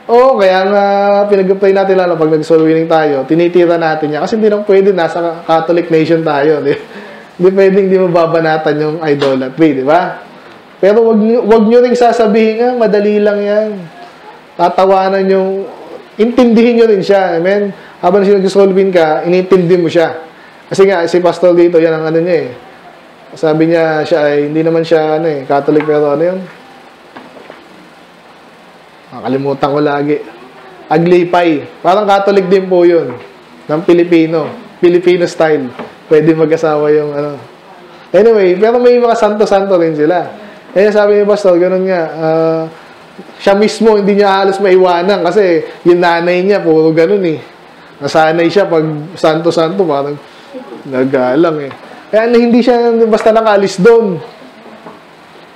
Oo, kaya nga pinag-apply natin lalo pag nag-soul winning tayo, tinitira natin yan. Kasi hindi lang pwede, nasa Catholic nation tayo. Hindi pwedeng hindi mababanatan yung idolatry, di ba? Pero wag wag niyo ring sasabihin, ah, madali lang 'yan. Tatawanan niyo, intindihin niyo rin siya. Amen. Habang sinag-solving ka, iniintindi mo siya. Kasi nga si Pastor dito, 'yan ang ano niya eh. Sabi niya siya ay hindi naman siya ano eh, Catholic pero ano 'yun? Nakalimutan ko lagi. Aglipay. Parang Catholic din po 'yun ng Pilipino, Filipino style. Pwede mag-asawa 'yung ano. Anyway, pero may mga santo-santo rin sila. Eh, sabi ni Pastor, ganun nga, uh, siya mismo, hindi niya halos maiwanan kasi yung nanay niya, puro ganun eh. Nasanay siya pag santo-santo, parang nagalang eh. Kaya hindi siya basta nakalis doon.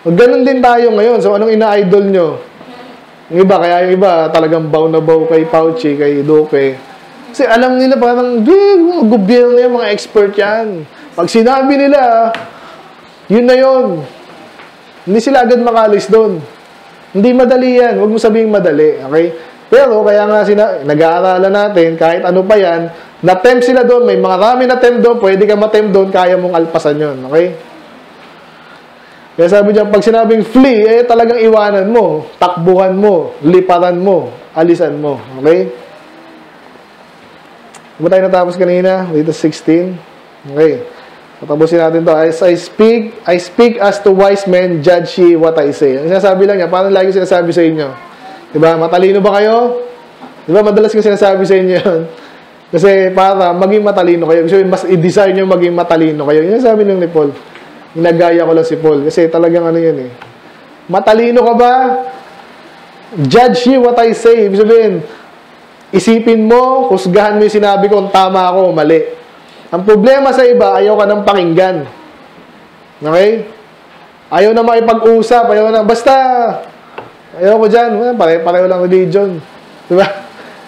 Ganun din tayo ngayon. So, anong ina-idol nyo? Yung iba, kaya yung iba, talagang baw na baw kay Fauci, kay Duque. Kasi alam nila parang, mga gobyerno yung mga expert yan. Pag sinabi nila, yun na yun. Hindi sila agad makalis doon. Hindi madali yan. Huwag mo sabihing madali. Okay? Pero, kaya nga, nag-aaralan natin, kahit ano pa yan, Na-tempt sila doon. May mga rami na-tempt doon. Pwede ka ma-tempt doon. Kaya mong alpasan yun. Okay? Kaya sabi niya, pag sinabing flee, eh talagang iwanan mo. Takbuhan mo. Liparan mo. Alisan mo. Okay? Diba tayo natapos kanina? Dito sixteen. Okay. Patapusin natin to. As I speak, I speak as to wise men, judge ye what I say. Ang sinasabi lang niya, parang lagi sinasabi sa inyo. Diba? Matalino ba kayo? Diba? Madalas ko sinasabi sa inyo yun. Kasi para maging matalino kayo. Kasi mas i-design nyo maging matalino kayo. Yun ang sabi ng ni Paul. Inagaya ko lang si Paul. Kasi talagang ano yun eh. Matalino ka ba? Judge ye what I say. Ibig sabihin, isipin mo, husgahan mo yung sinabi ko, tama ako, mali. Ang problema sa iba, ayaw ka ng pakinggan. Okay? Ayaw na makipag-usap. Ayaw na, basta, ayaw ko dyan. Pare-pareho lang religion. Diba?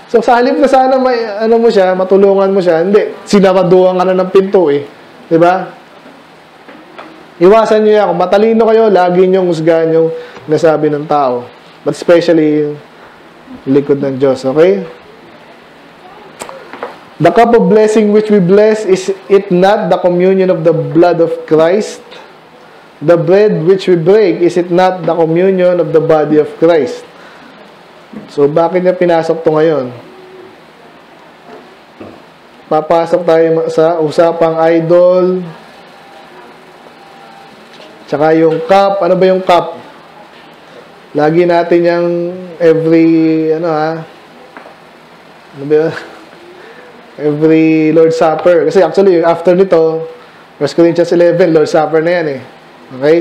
So, sa halip na sana may, ano mo siya, matulungan mo siya, hindi, sinaraduhan ka na ng pinto eh. Diba? Iwasan nyo yan. Kung matalino kayo, lagi nyo husgahan yung nasabi ng tao. But especially, likod ng Diyos. Okay? The cup of blessing which we bless, is it not the communion of the blood of Christ? The bread which we break, is it not the communion of the body of Christ? So, bakit niya pinasok to ngayon? Papasok tayo sa usapang idol. Tsaka yung cup. Ano ba yung cup? Lagi natin yung every, ano ha? Ano ba yun? Every Lord's Supper. Kasi actually, after nito, First Corinthians eleven, Lord's Supper na yan eh. Okay?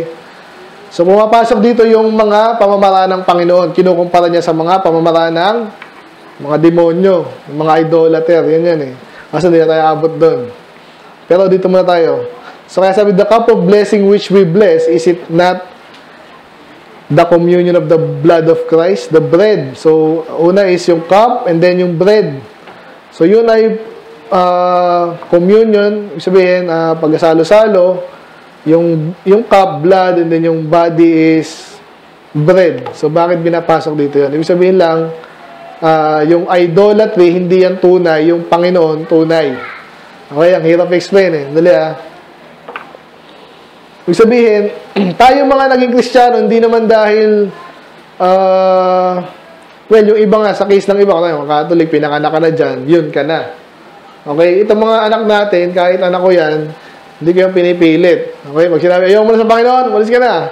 So, pumapasok dito yung mga pamamaraan ng Panginoon. Kinukumpara niya sa mga pamamaraan ng mga demonyo, mga idolater. Yan yan eh. Kasi hindi na tayo abot doon. Pero dito muna tayo. So, kaya sabi, the cup of blessing which we bless, is it not the communion of the blood of Christ? The bread. So, una is yung cup and then yung bread. So, yun ay uh, communion. Ibig sabihin, uh, pagkasalo-salo, Yung, yung cup, blood, and then yung body is bread. So, bakit binapasok dito yun? Ibig sabihin lang, uh, yung idolatry, hindi yan tunay. Yung Panginoon, tunay. Okay, ang hirap explain eh. Dali ah. Ibig sabihin, tayo mga naging Kristiyano, hindi naman dahil, uh, well, yung iba nga, sa case ng iba, yung Catholic, pinanganak ka na dyan, yun ka na. Okay, itong mga anak natin, kahit anak ko yan, hindi kayong pinipilit. Okay? Pag sinabi, ayaw mo na sa Panginoon, umalis ka na.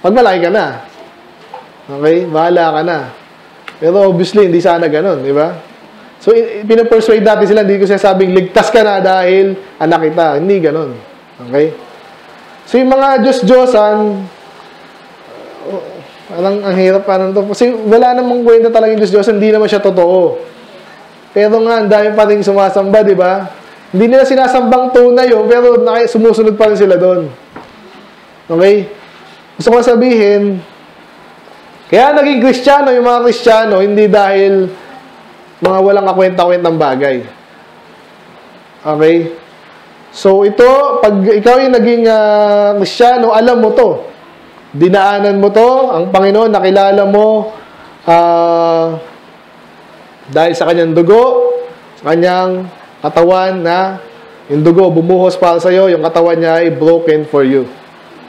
Pag malaki ka na. Okay? Bahala ka na. Pero obviously, hindi sana ganun. Di ba? So, pinapersuade natin sila. Hindi ko sinasabing, ligtas ka na dahil anak kita. Hindi ganun. Okay? So, yung mga Diyos-Diyosan, alang, ang hirap pa nun to. Kasi wala namang kwenta talaga yung Diyos-Diyosan. Hindi naman siya totoo. Pero nga, ang dami pa rin sumasamba, di ba? Hindi nila sinasambang tunay yun, pero sumusunod pa rin sila doon. Okay? Gusto ko sabihin, kaya naging Kristiyano yung mga Kristiyano, hindi dahil mga walang kakwenta-kwentang bagay. Okay? So, ito, pag ikaw yung naging uh, Kristiyano, alam mo to. Dinaanan mo to, ang Panginoon, nakilala mo, uh, dahil sa kanyang dugo, sa kanyang katawan na yung dugo bumuhos para sa'yo, yung katawan niya ay broken for you.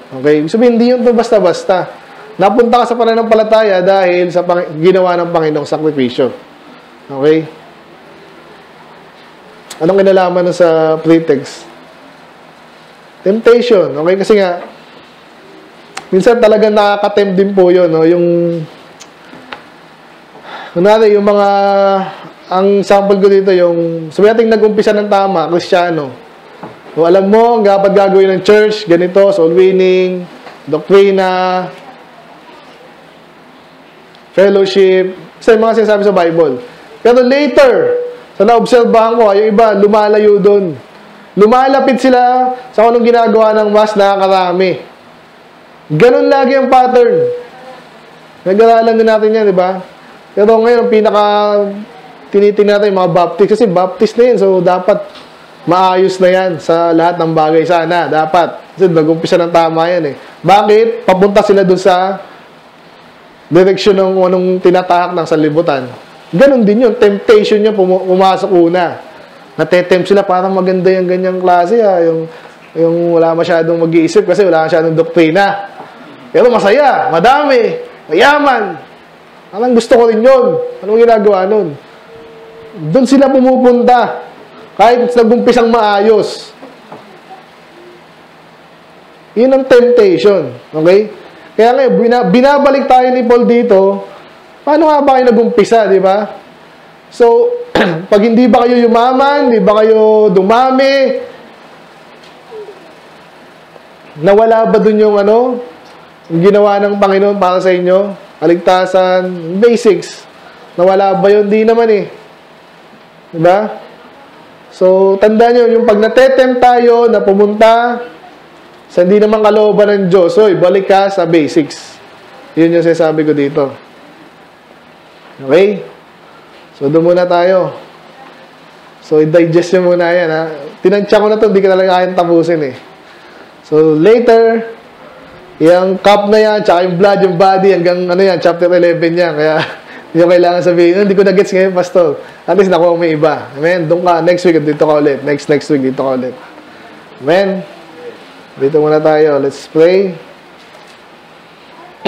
Okay? Ibig sabihin, hindi yun ito basta-basta. Napunta ka sa pananampalataya dahil sa ginawa ng Panginoong sakripisyo. Okay? Anong kinalaman na sa pretext? Temptation. Okay? Kasi nga, minsan talaga nakaka-tempt din po yun. No? Yung, kunwari, yung mga ang sample ko dito yung sabi natin nag-umpisa ng tama, Kristiyano. So, alam mo, ang dapat gagawin ng church, ganito, soul winning, doktrina, fellowship, sa mga sinasabi sa Bible. Pero later, sa na-observahan ko, yung iba, lumalayo dun. Lumalapit sila sa anong ginagawa ng mas nakakarami. Ganun lagi ang pattern. Nag-aralan din natin yan, di ba? Pero ngayon, ang pinaka tinitingnan natin yung mga Baptist. Kasi Baptist na yun. So, dapat maayos na yan sa lahat ng bagay. Sana, dapat. Kasi nag-umpisa ng tama yan eh. Bakit? Papunta sila dun sa direksyon ng anong tinatahak ng sanlibutan. Ganon din yun. Temptation niya pumasok una. natetempt sila, parang maganda yung ganyang klase, ha? Yung, yung wala masyadong mag-iisip kasi wala masyadong doktrina. Pero masaya, madami, mayaman. Anong gusto ko rin yun? Anong ginagawa nun? Doon sila pumupunta. Kahit nag-umpisang maayos. Yun ang temptation. Okay? Kaya ngayon, binabalik tayo ni Paul dito. Paano nga ba kayo nag-umpisa, di ba? So, pag hindi ba kayo yumaman, hindi ba kayo dumami, nawala ba dun yung ano, yung ginawa ng Panginoon para sa inyo? Kaligtasan, basics. Nawala ba yun? Di naman eh. Diba? So, tandaan nyo, yung pag natetempt tayo na pumunta sa hindi naman kalooban ng Diyos, oy, balik ka sa basics. Yun yung sinasabi ko dito. Okay? So, doon muna tayo. So, i-digest nyo muna yan, ha? Tinantya ko na ito, hindi ko talaga kayang tapusin, eh. So, later, yung cup na yan, tsaka yung blood, yung body, hanggang ano yan, chapter eleven yan. Kaya, hindi ko kailangan sabihin, hindi ko na-gets ngayon, pastor. At least, nakuha may iba. Amen? Doon ka, next week, dito ka ulit. Next, next week, dito ka ulit. Amen? Dito muna tayo. Let's pray.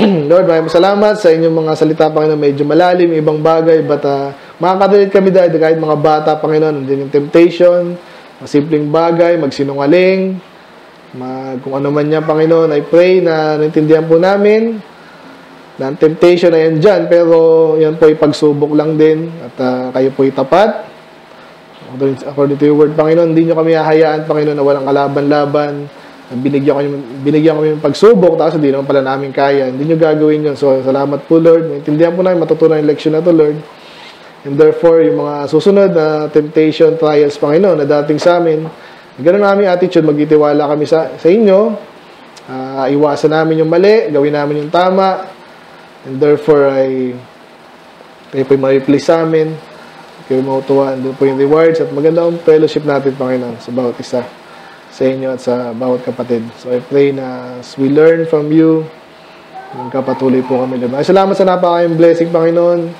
Lord, maraming salamat sa inyong mga salita, Panginoon. Medyo malalim, ibang bagay, but, uh, makakadalit kami dahil kahit mga bata, Panginoon, nandiyan yung temptation, masimpleng bagay, magsinungaling, mag, kung ano man niya, Panginoon. I pray na naintindihan po namin na ang temptation ay yan dyan, pero yan po ay pagsubok lang din at uh, kayo po ay tapat. According to your word, Panginoon, hindi nyo kami hahayaan, Panginoon, na walang kalaban-laban. Binigyan kami, binigyan kami ng pagsubok, tapos hindi naman pala namin kaya. Hindi nyo gagawin yun. So, salamat po, Lord. Naintindihan po namin, matutunan yung leksyon na to, Lord. And therefore, yung mga susunod na temptation, trials, Panginoon, na dating sa amin, ganoon namin attitude, magtitiwala kami sa, sa inyo, uh, iwasan namin yung mali, gawin namin yung tama, and therefore, ay, kayo po yung ma-replace sa amin, kayo mautuwa, and doon po yung rewards, at magandang fellowship natin, Panginoon, sa bawat isa, sa inyo at sa bawat kapatid. So, I pray na as we learn from you, magkapatuloy po kami. Ay, salamat sa napakayong blessing, Panginoon.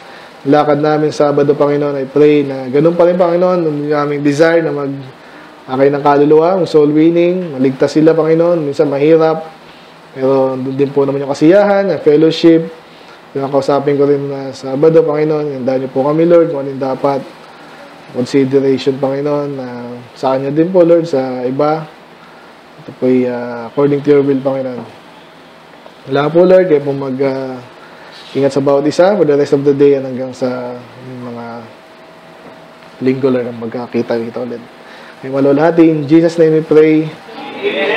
Lakad namin Sabado, Panginoon. I pray na ganun pa rin, Panginoon, yung aming desire na mag-akay ng kaluluwa, yung soul winning, maligtas sila, Panginoon. Minsan mahirap, pero din po naman yung kasiyahan, yung fellowship. Yung kausapin ko rin na Sabado, Panginoon, handa niyo po kami, Lord, kung anong dapat consideration, Panginoon, uh, sa kanya din po, Lord, sa iba. Ito po ay uh, according to your will, Panginoon. Wala po, Lord, kaya po mag- uh, ingat sa bawat isa for the rest of the day and hanggang sa mga linggo lang magkakita-kita ulit. May malulhati. In Jesus' name we pray. Amen.